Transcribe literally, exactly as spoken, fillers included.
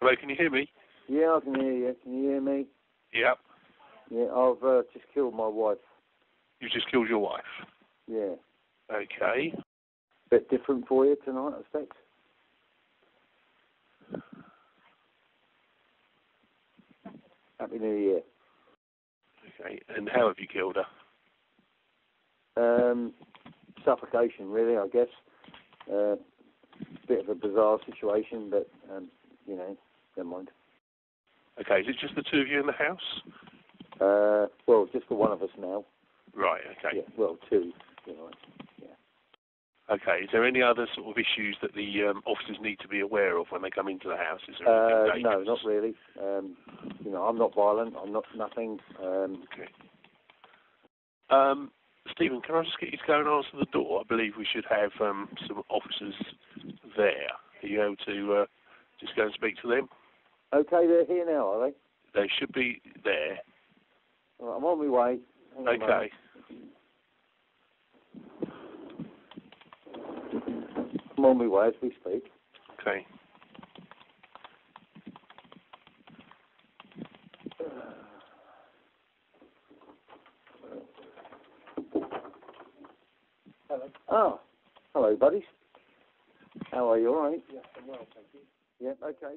Hello, can you hear me? Yeah, I can hear you. Can you hear me? Yep. Yeah, I've uh, just killed my wife. You've just killed your wife? Yeah. Okay. Bit different for you tonight, I expect. Happy New Year. Okay, and how have you killed her? Um, suffocation, really, I guess. Uh, bit of a bizarre situation, but, um, you know, never mind. Okay, is it just the two of you in the house? Uh, well, just the one of us now. Right, okay. Yeah, well, two, you know, yeah. Okay, is there any other sort of issues that the um, officers need to be aware of when they come into the house? Is there uh, no, not really. Um, you know, I'm not violent, I'm not nothing. Um, okay. Um, Stephen, can I just get you to go and answer the door? I believe we should have um, some officers there. Are you able to uh, just go and speak to them? Okay, they're here now, are they? They should be there. All right, I'm on my way. Hang okay. I'm on my way as we speak. Okay. Hello. Oh, hello, buddies. How are you? All right? Yeah, I'm well, thank you. Yeah, okay.